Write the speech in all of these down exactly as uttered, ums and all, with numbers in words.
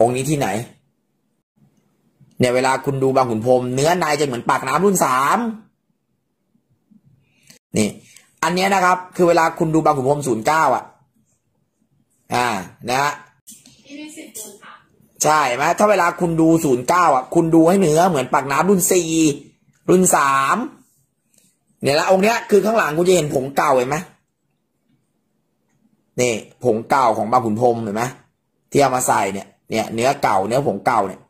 องค์นี้ที่ไหนเนี่ยเวลาคุณดูบางขุนพรหมเนื้อในจะเหมือนปากน้ำรุ่นสามนี่อันนี้นะครับคือเวลาคุณดูบางขุนพรหมศูนย์เก้าอ่ะอ่านะฮะใช่ไหมถ้าเวลาคุณดูศูนย์เก้าอ่ะคุณดูให้เนื้อเหมือนปากน้ำรุ่นสี่รุ่นสามเนี่ยละองค์เนี้ยคือข้างหลังคุณจะเห็นผงเก่าเห็นไหมนี่ผงเก่าของบางขุนพรหมเห็นไหมที่เอามาใส่เนี่ยเนี่ยเนื้อเก่าเนื้อผงเก่าเนี่ย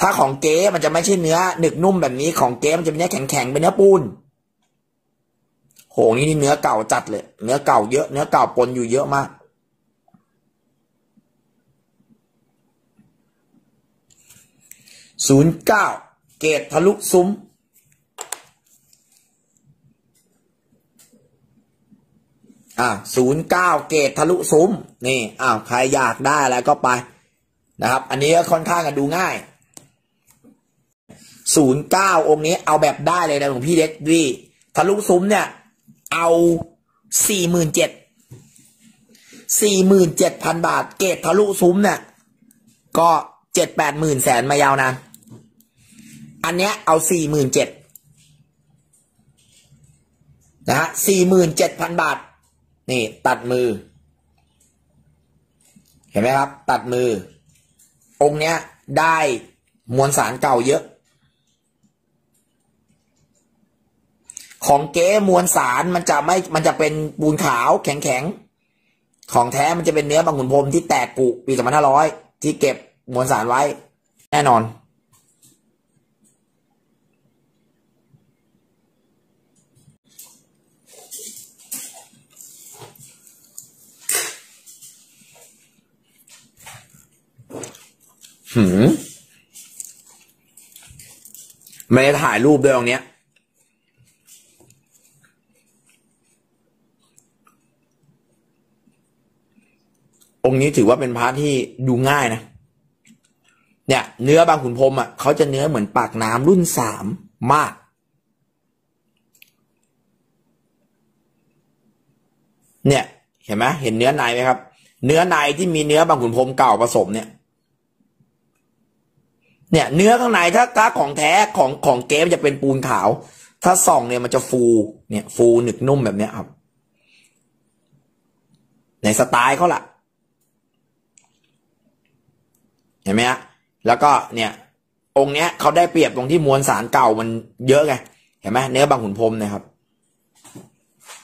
ถ้าของเก๊มันจะไม่ใช่เนื้อหนึบนุ่มแบบนี้ของเก๊มันจะเป็นเนื้อแข็งแข็งเป็นเนื้อปูนโหนี่นี่เนื้อเก่าจัดเลยเนื้อเก่าเยอะเนื้อเก่าปนอยู่เยอะมากศูนย์เก้าเกตทะลุซุ้มอ่าศูนย์เก้าเกตทะลุซุ้มนี่อ้าวใครอยากได้แล้วก็ไปนะครับอันนี้ก็ค่อนข้างกันดูง่ายศูนย์เก้าองค์นี้เอาแบบได้เลยนะหลวงพี่เด็กดีทะลุซุ้มเนี่ยเอาสี่หมื่นเจ็ดสี่หมื่นเจ็ดพันบาทเกตทะลุซุ้มเนี่ยก็เจ็ดแปดหมื่นแสนมายาวนานอันเนี้ยเอาสี่หมื่นเจ็ดนะฮะสี่หมื่นเจ็ดพันบาทนี่ตัดมือเห็นไหมครับตัดมือองค์เนี้ยได้มวลสารเก่าเยอะของเก๊มวลสารมันจะไม่มันจะเป็นปูนขาวแข็งแข็งของแท้มันจะเป็นเนื้อบางขุนพรหมที่แตกกุปีสองพันห้าร้อยที่เก็บมวลสารไว้แน่นอนหืมไม่ได้ถ่ายรูปด้วยตรงเนี้ยองค์นี้ถือว่าเป็นพระที่ดูง่ายนะเนี่ยเนื้อบางขุนพรหมอ่ะเขาจะเนื้อเหมือนปากน้ำรุ่นสามมากเนี่ยเห็นไหมเห็นเนื้อในไหมครับเนื้อในที่มีเนื้อบางขุนพรหมเก่าผสมเนี่ยเนี่ยเนื้อข้างในถ้าก้าของแท้ของของเก๊จะเป็นปูนขาวถ้าส่องเนี่ยมันจะฟูเนี่ยฟูหนึบนุ่มแบบเนี้ยครับในสไตล์เขาล่ะเห็นไหมฮะแล้วก็เนี่ยองค์เนี้ยเขาได้เปรียบตรงที่มวลสารเก่ามันเยอะไงเห็นไหมเนื้อบางขุนพรหมนะครับ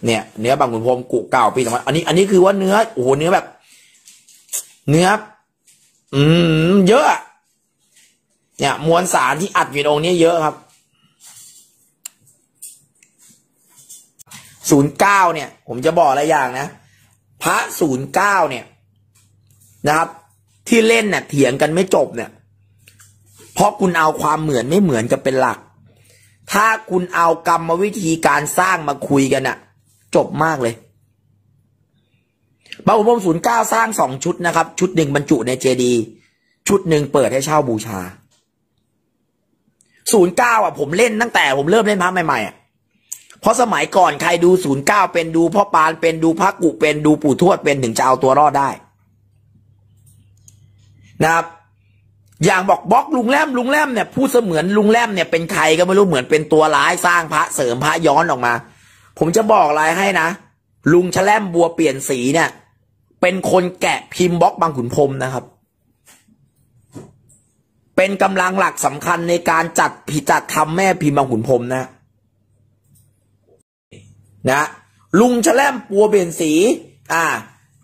เนี่ยเนื้อบางขุนพรหมกุเก่าปีสองพันอันนี้อันนี้คือว่าเนื้อโอ้โหเนื้อแบบเนื้ออืมเยอะเนี่ยมวลสารที่อัดอยู่ในองค์นี้เยอะครับศูนย์เก้าเนี่ยผมจะบอกอะไรอย่างนะพระศูนย์เก้าเนี่ยนะครับที่เล่นเนี่ยเถียงกันไม่จบเนี่ยเพราะคุณเอาความเหมือนไม่เหมือนจะเป็นหลักถ้าคุณเอากรรมวิธีการสร้างมาคุยกันน่ะจบมากเลยบางขุนพรหมศูนย์เก้าสร้างสองชุดนะครับชุดหนึ่งบรรจุในเจดีย์ชุดหนึ่งเปิดให้เช่าบูชาศูนย์เก้าอ่ะผมเล่นตั้งแต่ผมเริ่มเล่นพระใหม่ๆอ่ะเพราะสมัยก่อนใครดูศูนย์เก้าเป็นดูพ่อปานเป็นดูพระกุเป็นดูปู่ทวดเป็นถึงจะเอาตัวรอดได้นะครับอย่างบอกบล็อกลุงแรมลุงแรมเนี่ยพูดเสมือนลุงแรมเนี่ยเป็นใครก็ไม่รู้เหมือนเป็นตัวร้ายสร้างพระเสริมพระย้อนออกมาผมจะบอกอะไรให้นะลุงแชล่มบัวเปลี่ยนสีเนี่ยเป็นคนแกะพิมพ์บล็อกบางขุนพรหมนะครับเป็นกำลังหลักสำคัญในการจัดผิดจัดทำแม่พิมพ์บางขุนพรหมนะนะลุงแชล่มบัวเปลี่ยนสีอ่า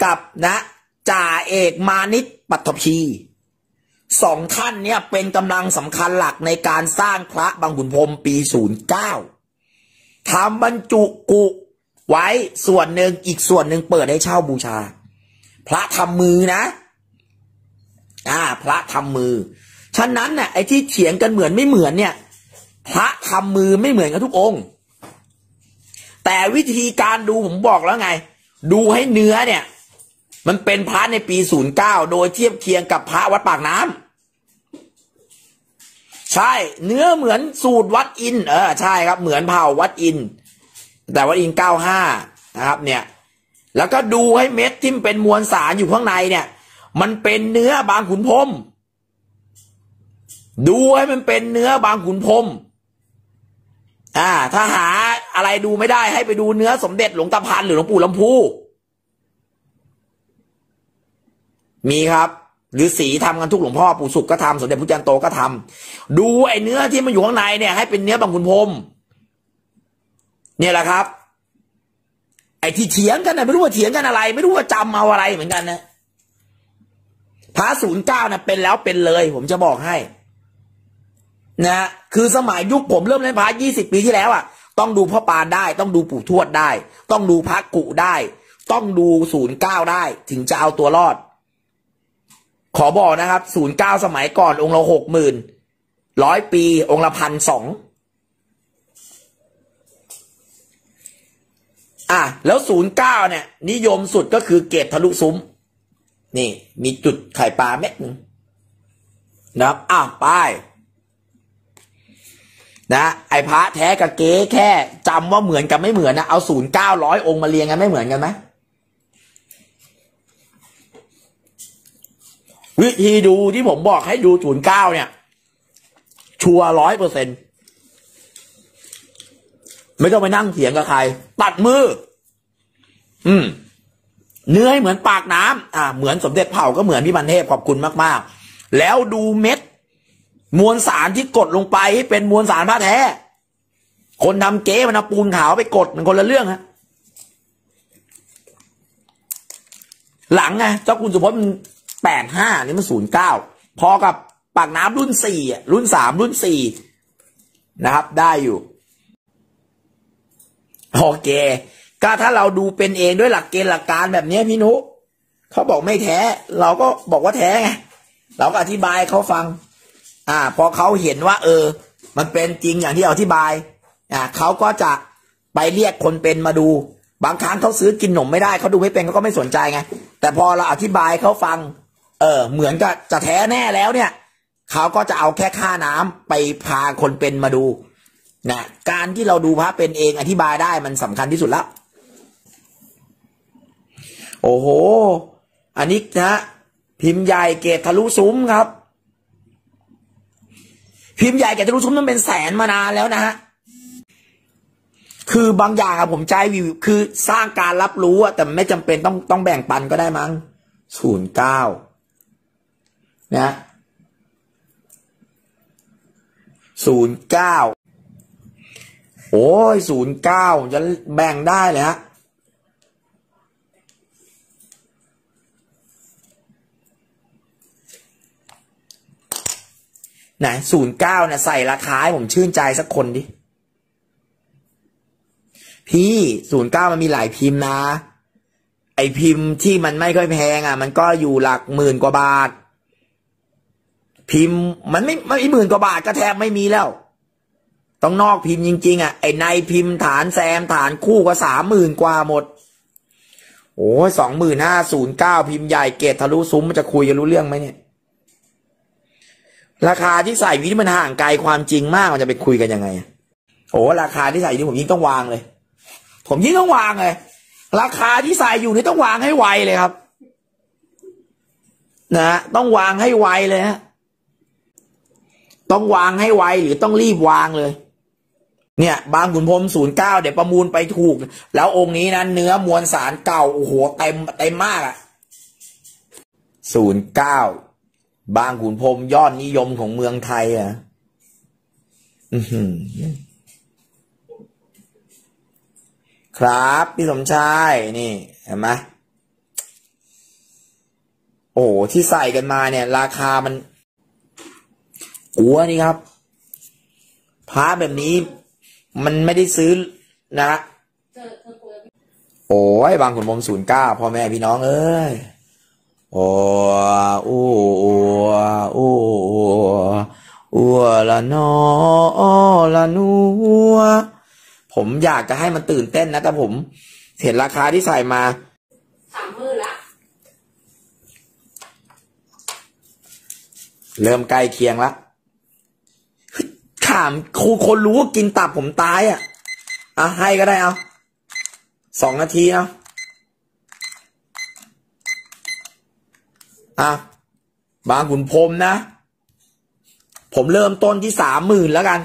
กับนะจ่าเอกมานิตปัทภีสองท่านเนี่ยเป็นกำลังสำคัญหลักในการสร้างพระบางขุนพรหมปีศูนย์เก้าทำบรรจุกุไว้ส่วนหนึ่งอีกส่วนหนึ่งเปิดให้เช่าบูชาพระทำมือนะอ่าพระทำมือฉะนั้นเนี่ยไอ้ที่เถียงกันเหมือนไม่เหมือนเนี่ยพระทำมือไม่เหมือนกันทุกองค์แต่วิธีการดูผมบอกแล้วไงดูให้เนื้อเนี่ยมันเป็นพระในปีศูนย์เก้าโดยเทียบเคียงกับพระวัดปากน้ำใช่เนื้อเหมือนสูตรวัดอินเออใช่ครับเหมือนเผ่าวัดอินแต่วัดอินเก้าสิบห้านะครับเนี่ยแล้วก็ดูให้เม็ดที่เป็นมวลสารอยู่ข้างในเนี่ย มันเป็นเนื้อบางขุนพรหมดูให้มันเป็นเนื้อบางขุนพรหมอ่าถ้าหาอะไรดูไม่ได้ให้ไปดูเนื้อสมเด็จหลวงตาพันหรือหลวงปู่ลำพูมีครับหรือสีทำกันทุกหลวงพ่อปู่สุขก็ทำสมเด็จพุทธจันโตก็ทำดูไอ้เนื้อที่มันอยู่ข้างในเนี่ยให้เป็นเนื้อบางขุนพรหมเนี่ยแหละครับไอ้ที่เถียงกันนะไม่รู้ว่าเถียงกันอะไรไม่รู้ว่าจำเอาอะไรเหมือนกันนะพระศูนย์เก้านะเป็นแล้วเป็นเลยผมจะบอกให้นะคือสมัยยุคผมเริ่มเล่นพระยี่สิบปีที่แล้วอ่ะต้องดูพ่อปานได้ต้องดูปู่ทวดได้ต้องดูพระกุได้ต้องดูศูนย์เก้าได้ถึงจะเอาตัวรอดขอบอกนะครับศูนย์เก้าสมัยก่อนองค์ละหกหมื่นร้อยปีองค์ละพันสองอ่ะแล้วศูนย์เก้าเนี่ยนิยมสุดก็คือเกตทะลุซุ้มนี่มีจุดไข่ปลาเม็ดหนึ่งนะครับอ้าวไปนะไอพระแท้กับเก๊แค่จำว่าเหมือนกับไม่เหมือนนะเอาศูนย์เก้าร้อยองค์มาเรียงกันไม่เหมือนกันไหมวิธีดูที่ผมบอกให้ดูศูนย์เก้าเนี่ยชัวร้อยเปอร์เซ็นต์ไม่ต้องไปนั่งเถียงกับใครตัดมืออืมเนื้อเหมือนปากน้ำอ่าเหมือนสมเด็จเผ่าก็เหมือนพี่บันเทพขอบคุณมากๆแล้วดูเม็ดมวลสารที่กดลงไปให้เป็นมวลสารพระแท้คนทำเก๊มันเอาปูนขาวไปกดมันคนละเรื่องฮะหลังไงเจ้าคุณสุพจน์มันแปดห้านี่มันศูนย์เก้าพอกับปากน้ำรุ่นสี่รุ่นสามรุ่นสี่นะครับได้อยู่โอเคก็ถ้าเราดูเป็นเองด้วยหลักเกณฑ์หลักการแบบนี้พี่นุเขาบอกไม่แท้เราก็บอกว่าแท้ไงเราก็อธิบายเขาฟังอ่าพอเขาเห็นว่าเออมันเป็นจริงอย่างที่อธิบายอ่าเขาก็จะไปเรียกคนเป็นมาดูบางครั้งเขาซื้อกินหนมไม่ได้เขาดูไม่เป็นเขาก็ไม่สนใจไงแต่พอเราอธิบายเขาฟังเออเหมือนกับจะแท้แน่แล้วเนี่ยเขาก็จะเอาแค่ค่าน้ำไปพาคนเป็นมาดูนะการที่เราดูพระเป็นเองอธิบายได้มันสำคัญที่สุดแล้วโอ้โหอันนี้นะพิมพ์ใหญ่เกตทะลุซุ้มครับพิมพ์ใหญ่เกตทะลุซุ้มมันเป็นแสนมานานแล้วนะฮะคือบางอย่างอะผมใจวิวคือสร้างการรับรู้อะแต่ไม่จำเป็นต้องต้องแบ่งปันก็ได้มั้งศูนย์เก้านะศูนย์เก้าโอ้ยศูนย์เก้าจะแบ่งได้เลยฮะไหนศูนย์เก้าเนี่ยใส่ราคาให้ผมชื่นใจสักคนดิพี่ศูนย์เก้ามันมีหลายพิมพ์นะไอพิมพ์ที่มันไม่ค่อยแพงอ่ะมันก็อยู่หลักหมื่นกว่าบาทพิมพ์มันไม่ไม่หมื่นกว่าบาทก็แทบไม่มีแล้วต้องนอกพิมพ์จริงๆอ่ะไอในพิมพ์ฐานแซมฐานคู่ก็สามหมื่นกว่าหมดโอ้ยสองหมื่นห้าศูนย์เก้าพิมพ์ใหญ่เกตทะลุซุ้มมันจะคุยจะรู้เรื่องไหมเนี่ยราคาที่ใส่วิธีมันห่างไกลความจริงมากมันจะไปคุยกันยังไงโอ้ราคาที่ใส่นี่ผมยิ่งต้องวางเลยผมยิ่งต้องวางเลยราคาที่ใส่อยู่นี่ต้องวางให้ไวเลยครับนะต้องวางให้ไวเลยฮะต้องวางให้ไวหรือต้องรีบวางเลยเนี่ยบางขุนพรหมศูนย์เก้าเดี๋ยวประมูลไปถูกแล้วองค์นี้นะเนื้อมวลสารเก่าโอ้โหเต็มเต็มมากอะศูนย์เก้าบางขุนพรหมยอดนิยมของเมืองไทยอ่ะอืมครับพี่สมชายนี่เห็นไหมโอ้ที่ใส่กันมาเนี่ยราคามันกัวนี่ครับพระแบบนี้มันไม่ได้ซื้อนะโอ้ยบางขุนพรหมศูนย์เก้าพ่อแม่พี่น้องเอ้ยโอ้โอ้โอ้โอ้โอ้ละนอละนัวผมอยากจะให้มันตื่นเต้นนะแต่ผมเห็นราคาที่ใส่มาสามหมื่นละเริ่มใกล้เคียงละถามครูคนรู้ว่ากินตับผมตายอ่ะอ่ะให้ก็ได้เอาสองนาทีเอา อ่ะบางขุนพรหมนะผมเริ่มต้นที่สามหมื่นแล้วกัน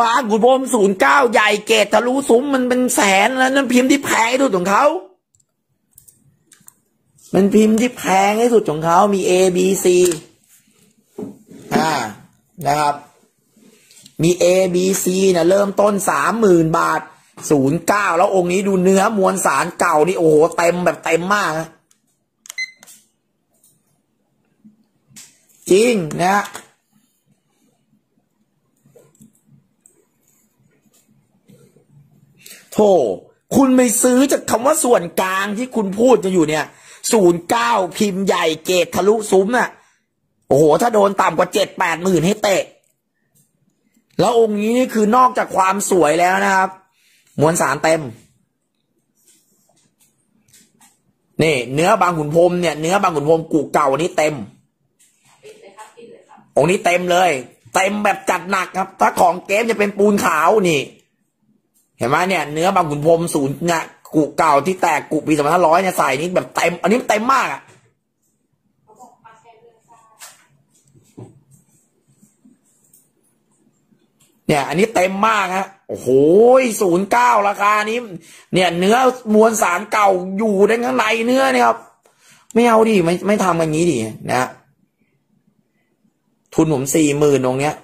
บางขุนพรหมศูนย์เก้าใหญ่เกตทะลุซุ้มมันเป็นแสนแล้วนั่นพิมพ์ที่แพงที่สุดของเขามันพิมพ์ที่แพงที่สุดของเขามี A B C อ่านะครับมี A B C นะเริ่มต้นสามหมื่นบาทศูนย์เก้าแล้วองค์นี้ดูเนื้อมวลสารเก่านี่โอ้โหเต็มแบบเต็มมากจริงนะโธ่คุณไปซื้อจากคำว่าส่วนกลางที่คุณพูดจะอยู่เนี่ยศูนย์เก้าพิมพ์ใหญ่เกตทะลุซุ้มน่ะโอ้โหถ้าโดนต่ำกว่าเจ็ดแปดหมื่นให้เตะแล้วองค์นี้นี่คือนอกจากความสวยแล้วนะครับมวลสารเต็มนี่เนื้อบางขุนพรหมเนี่ยเนื้อบางขุนพรหมกุเก่านี้เต็มองค์นี้เต็มเลยเต็มแบบจัดหนักครับถ้าของเกมจะเป็นปูนขาวนี่เห็นไหมเนี่ยเนื้อบางขุนพรหมศูนย์เนี่ยกุเก่าที่แตกกุปีสองพันห้าร้อยเนี่ยใส่นี้แบบเต็มอันนี้เต็มมากอ่ะเนี่ยอันนี้เต็มมากฮะโอ้โหศูนย์เก้าราคานี้เนี่ยเนื้อมวลสารเก่าอยู่ในข้างในเนื้อเนี่ยครับไม่เอาดิไม่ไม่ทำอย่างนี้ดินะทุนผมสี่หมื่นตรงเนี้ย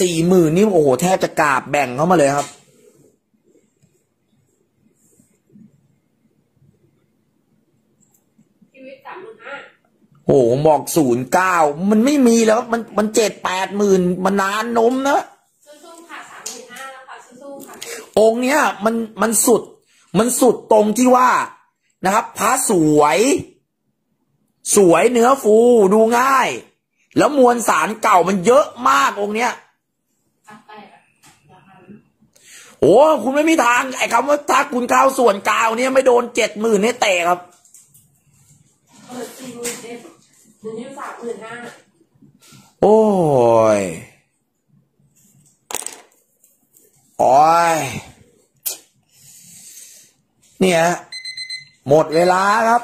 สี่หมื่นนี่โอ้โหแทบจะกราบแบ่งเข้ามาเลยครับโอ้โหบอกศูนย์เก้ามันไม่มีแล้วมันมันเจ็ดแปดหมื่นมานานนมนะองค์เนี้ยมันมันสุดมันสุดตรงที่ว่านะครับพระสวยสวยเนื้อฟูดูง่ายแล้วมวลสารเก่ามันเยอะมากองค์เนี้ยโอ้คุณไม่มีทางไอ้คำว่าถ้าคุณเข้าส่วนกลางเนี่ยไม่โดนเจ็ดหมื่นให้เตะครับโอ้ยโอ้ยเนี่ยหมดเวลาครับ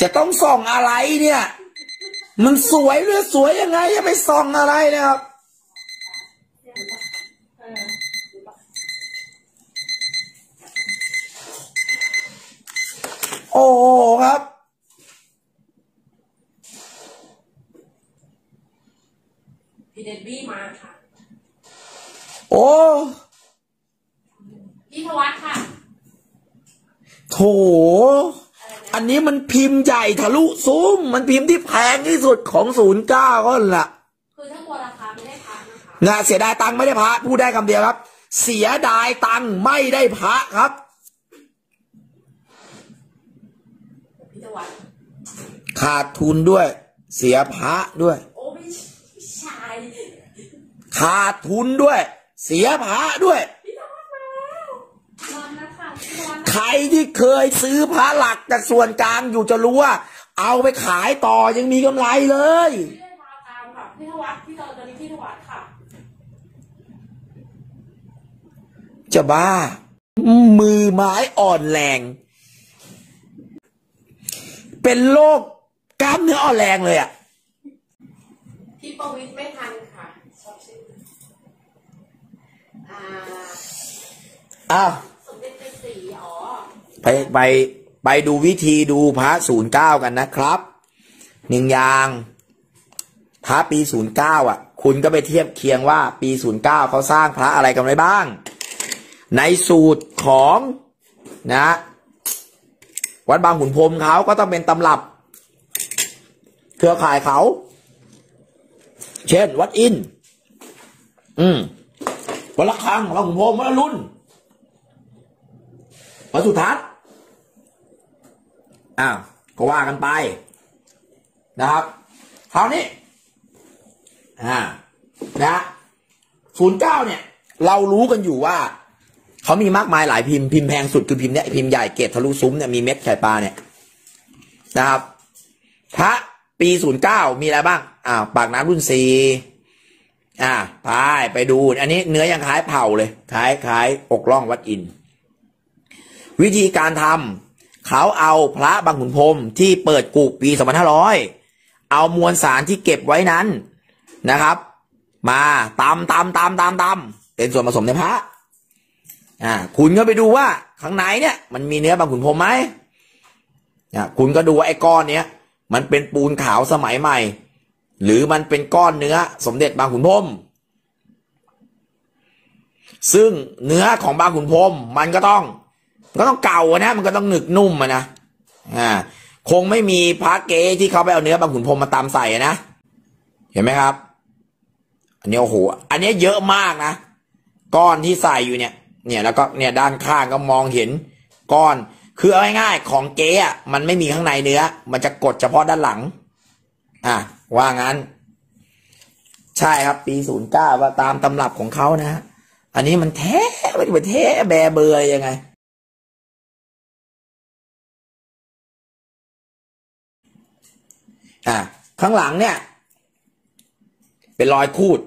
จะต้องส่องอะไรเนี่ยมันสวยหรือสวยยังไงจะไปส่องอะไรนะครับโอ้ครับพี่เดนบี้มาค่ะโอ้พี่ธวัชค่ะโถอันนี้มันพิมพ์ใหญ่ทะลุซุ้มมันพิมพ์ที่แพงที่สุดของศูนย์เก้าก็ล่ะคือถ้าตัวราคาไม่ได้พระนะคะน่าเสียดายตังค์ไม่ได้พระพูดได้คำเดียวครับเสียดายตังค์ไม่ได้พระครับขาดทุนด้วยเสียพระด้วยขาดทุนด้วยเสียพระด้วยใครที่เคยซื้อพระหลักจากส่วนกลางอยู่จะรู้ว่าเอาไปขายต่อยังมีกำไรเลยจะบ้ามือไม้อ่อนแรงเป็นโรคกล้ามเนื้ออ่อนแรงเลยอ่ะพี่ประวิตรไม่ทันค่ะชอบชื่ออ่าอ้าวสมเด็จเป็นสีอ๋อไปไปไปดูวิธีดูพระศูนย์เก้ากันนะครับหนึ่งอย่างพระปีศูนย์เก้าอ่ะคุณก็ไปเทียบเคียงว่าปีศูนย์เก้าเขาสร้างพระอะไรกันไว้บ้างในสูตรของนะวัดบางขุนพรหมเขาก็ต้องเป็นตำรับเครือข่ายเขาเช่นวัดอินอืมวัดละคังวัดขุนพรหมวัดอรุณวัดสุทัศน์อ้าวก็ว่ากันไปนะครับคราวนี้อ่านะศูนย์เก้าเนี่ยเรารู้กันอยู่ว่าเขามีมากมายหลายพิมพ์พิมพ์แพงสุดคือพิมพ์เนี่ยพิมพ์ใหญ่เกตทะลุซุ้มเนี่ยมีเม็ดไข่ปลาเนี่ยนะครับพระปีศูนย์เก้ามีอะไรบ้างอ่าปากน้ำรุ่นสี่ อ่าพายไปดูอันนี้เนื้อยังคล้ายเผาเลยคล้ายคล้ายอกล่องวัดอินวิธีการทำเขาเอาพระบางขุนพรหมที่เปิดกุปีสองพันห้าร้อยเอามวลสารที่เก็บไว้นั้นนะครับมาตำตำตำตำตำเป็นส่วนผสมในพระอ่าคุณก็ไปดูว่าข้างในเนี่ยมันมีเนื้อบางขุนพรหมไหมอ่าคุณก็ดูว่าไอ้ก้อนเนี้ยมันเป็นปูนขาวสมัยใหม่หรือมันเป็นก้อนเนื้อสมเด็จบางขุนพรหมซึ่งเนื้อของบางขุนพรหมมันก็ต้องก็ต้องเก่านะมันก็ต้องหนึบนุ่มอ่ะนะอ่าคงไม่มีพระเก๋ที่เขาไปเอาเนื้อบางขุนพรหมมาตามใส่นะเห็นไหมครับอันนี้โอ้โหอันนี้เยอะมากนะก้อนที่ใส่อยู่เนี่ยเนี่ยแล้วก็เนี่ยด้านข้างก็มองเห็นก้อนคือเอาง่ายๆของเก๋อ่ะมันไม่มีข้างในเนื้อมันจะกดเฉพาะด้านหลังอ่ะว่างั้นใช่ครับปีศูนย์เก้าว่าตามตำรับของเขานะอันนี้มันแท้มันแท้แบเบยยังไงอ่ะข้างหลังเนี่ยเป็นรอยคูด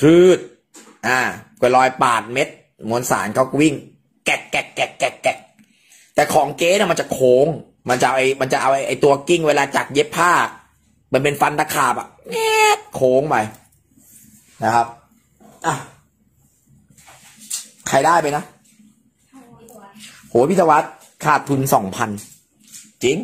คลืดอ่าก็รอยปาดเม็ดมวลสารเขาวิ่งแกะแกะแกะแกะแกะแต่ของเก๊เนี่ยมันจะโค้งมันจะเอาไอ้มันจะเอาไอ้ตัวกิ้งเวลาจักเย็บผ้ามันเป็นฟันตะขาบอ่ะแง่โค้งไปนะครับอ่ะใครได้ไปนะโหพี่ธวัชขาดทุนสองพันจริง